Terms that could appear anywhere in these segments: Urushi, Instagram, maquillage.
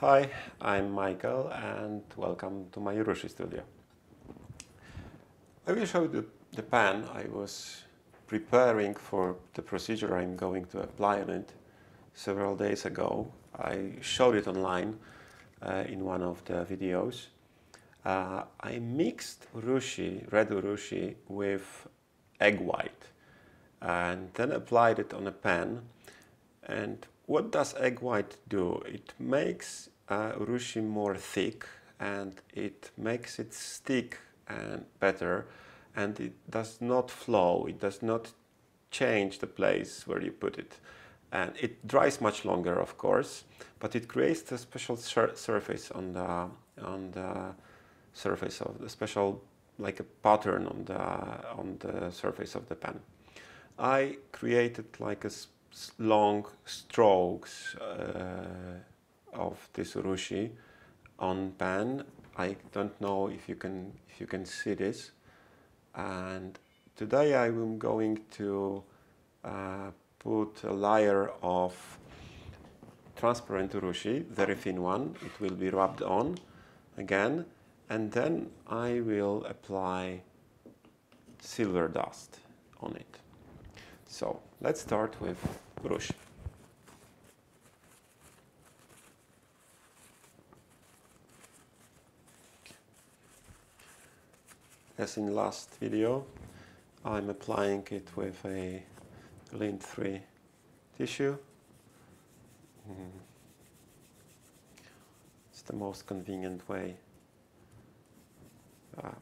Hi, I'm Michael and welcome to my Urushi studio. I will show you the pan I was preparing for the procedure I'm going to apply on it several days ago. I showed it online in one of the videos. I mixed Urushi, red Urushi, with egg white and then applied it on a pan. And what does egg white do? It makes Urushi more thick and it makes it stick and better, and it does not flow, it does not change the place where you put it. And it dries much longer, of course, but it creates a special surface on the surface of the special, like a pattern on the surface of the pan. I created like a long strokes of this Urushi on pan. I don't know if you can see this. And today I am going to put a layer of transparent Urushi, very thin one. It will be rubbed on again, and then I will apply silver dust on it. So let's start with Urushi. As in last video, I'm applying it with a lint-free tissue. It's the most convenient way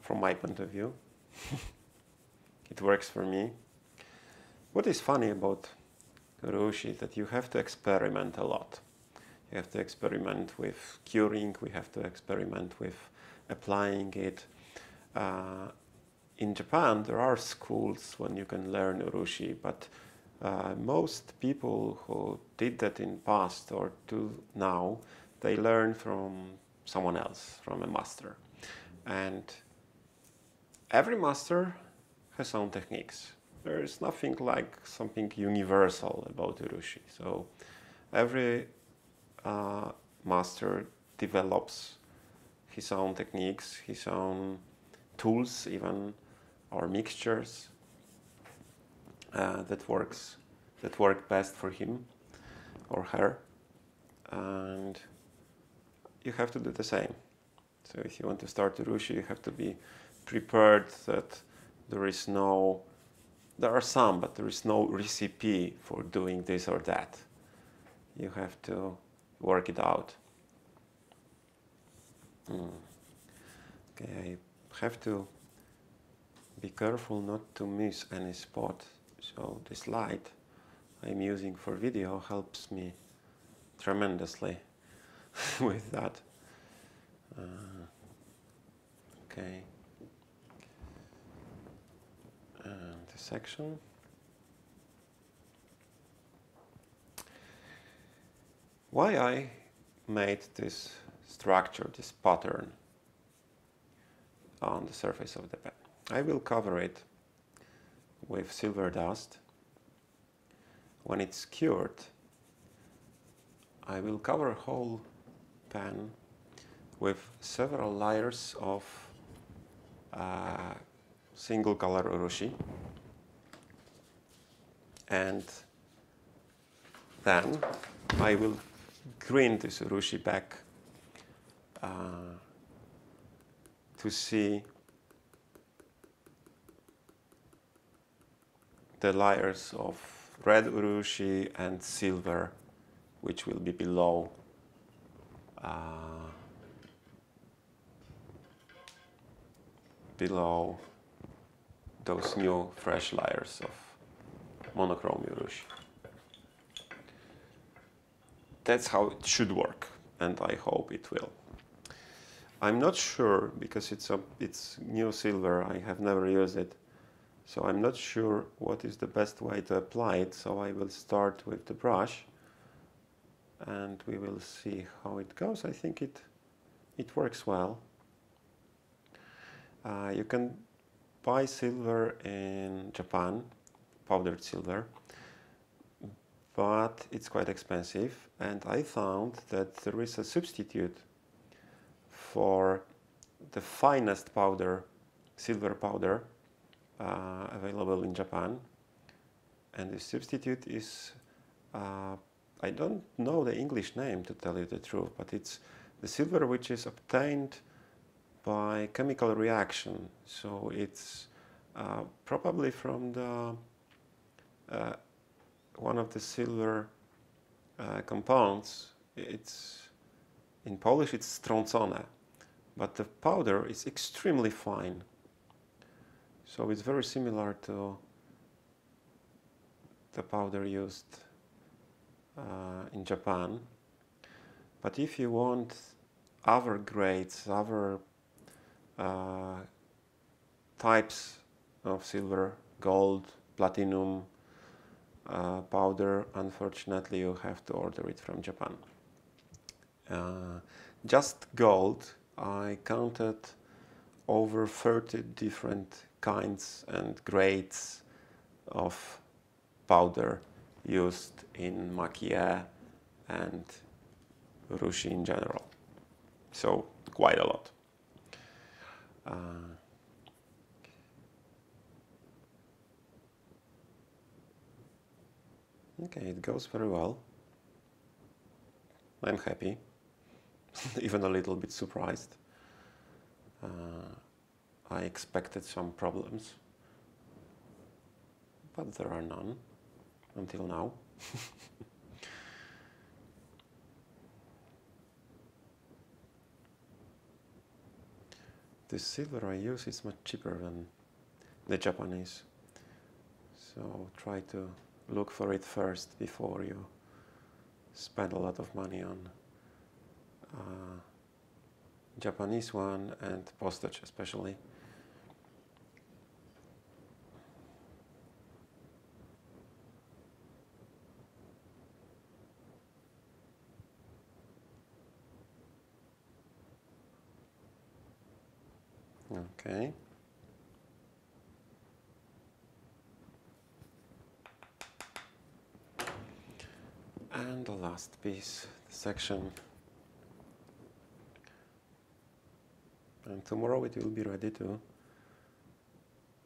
from my point of view. It works for me. What is funny about Urushi is that you have to experiment a lot. You have to experiment with curing, we have to experiment with applying it. In Japan there are schools when you can learn Urushi, but most people who did that in past or to now, they learn from someone else, from a master. And every master has own techniques. There is nothing like something universal about Urushi. So every master develops his own techniques, his own tools even, or mixtures that work best for him or her. And you have to do the same. So if you want to start Urushi, you have to be prepared that there are some, but there is no recipe for doing this or that. You have to work it out. Okay, I have to be careful not to miss any spot. So this light I'm using for video helps me tremendously with that. Okay. Section. Why I made this structure, this pattern on the surface of the pan. I will cover it with silver dust. When it's cured, I will cover a whole pan with several layers of single color Urushi. And then I will green this Urushi back to see the layers of red Urushi and silver, which will be below below those new fresh layers of monochrome Urushi. That's how it should work, and I hope it will. I'm not sure because it's new silver. I have never used it, so I'm not sure what is the best way to apply it. So I will start with the brush, and we will see how it goes. I think it works well. You can buy silver in Japan. Powdered silver, but it's quite expensive, and I found that there is a substitute for the finest powder, silver powder, available in Japan, and the substitute is, I don't know the English name to tell you the truth, but it's the silver which is obtained by chemical reaction. So it's probably from the one of the silver compounds. It's in Polish it's strącone, but the powder is extremely fine, so it's very similar to the powder used in Japan. But if you want other grades, other types of silver, gold, platinum powder, unfortunately you have to order it from Japan. Just gold, I counted over 30 different kinds and grades of powder used in maquillage and Urushi in general, so quite a lot. Okay, it goes very well. I'm happy, even a little bit surprised. I expected some problems, but there are none until now. The silver I use is much cheaper than the Japanese, so try to look for it first before you spend a lot of money on Japanese one and postage especially. Okay. And the last piece, the section. And tomorrow it will be ready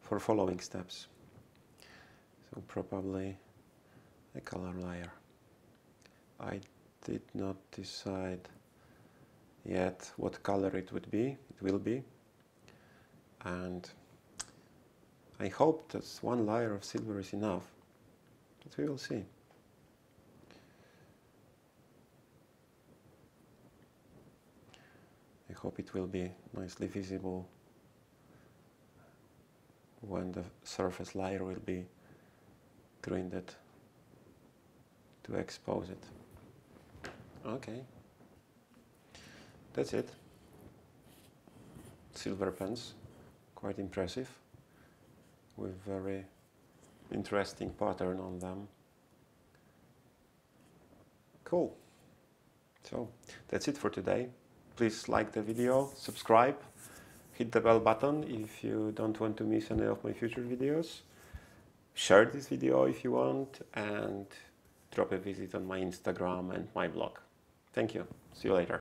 for following steps. So probably a color layer. I did not decide yet what color it would be, it will be. And I hope that one layer of silver is enough, but we will see. I hope it will be nicely visible when the surface layer will be grinded to expose it. Okay, that's it. Silver pens. Quite impressive, with very interesting pattern on them. Cool. So that's it for today. Please like the video, subscribe, hit the bell button if you don't want to miss any of my future videos. Share this video if you want, and drop a visit on my Instagram and my blog. Thank you. See you later.